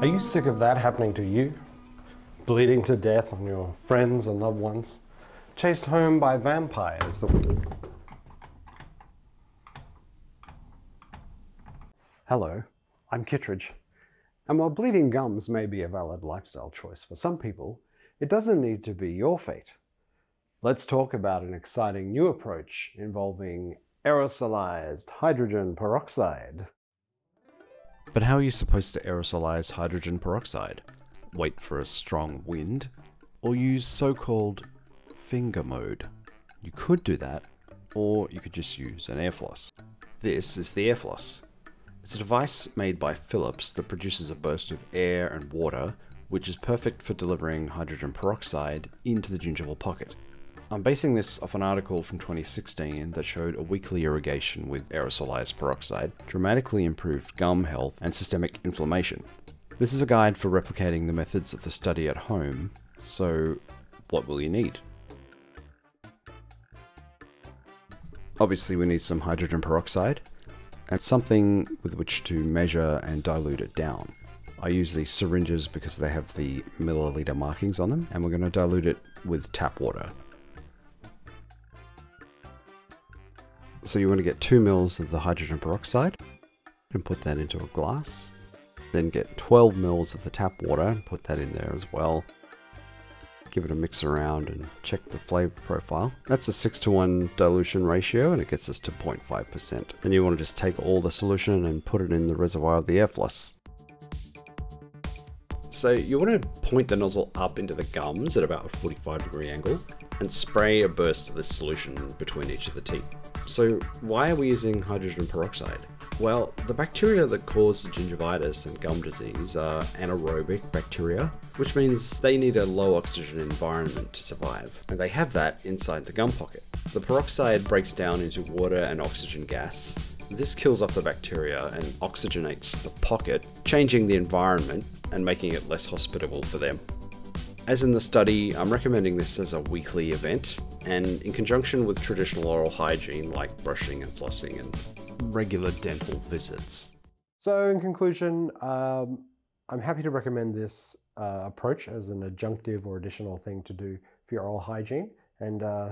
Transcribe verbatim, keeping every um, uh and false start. Are you sick of that happening to you? Bleeding to death on your friends and loved ones? Chased home by vampires? Hello, I'm Kittredge. And while bleeding gums may be a valid lifestyle choice for some people, it doesn't need to be your fate. Let's talk about an exciting new approach involving aerosolized hydrogen peroxide. But how are you supposed to aerosolize hydrogen peroxide? Wait for a strong wind? Or use so-called finger mode? You could do that, or you could just use an AirFloss. This is the AirFloss. It's a device made by Philips that produces a burst of air and water, which is perfect for delivering hydrogen peroxide into the gingival pocket. I'm basing this off an article from twenty sixteen that showed a weekly irrigation with aerosolized peroxide dramatically improved gum health and systemic inflammation. This is a guide for replicating the methods of the study at home, so what will you need? Obviously we need some hydrogen peroxide and something with which to measure and dilute it down. I use these syringes because they have the milliliter markings on them, and we're going to dilute it with tap water. So you want to get two mils of the hydrogen peroxide and put that into a glass. Then get twelve mils of the tap water and put that in there as well. Give it a mix around and check the flavor profile. That's a six to one dilution ratio and it gets us to zero point five percent. And you want to just take all the solution and put it in the reservoir of the AirFloss. So you want to point the nozzle up into the gums at about a forty-five degree angle and spray a burst of this solution between each of the teeth. So why are we using hydrogen peroxide? Well, the bacteria that cause gingivitis and gum disease are anaerobic bacteria, which means they need a low oxygen environment to survive, and they have that inside the gum pocket. The peroxide breaks down into water and oxygen gas. This kills off the bacteria and oxygenates the pocket, changing the environment and making it less hospitable for them. As in the study, I'm recommending this as a weekly event, and in conjunction with traditional oral hygiene like brushing and flossing and regular dental visits. So in conclusion, um, I'm happy to recommend this uh, approach as an adjunctive or additional thing to do for your oral hygiene, and uh,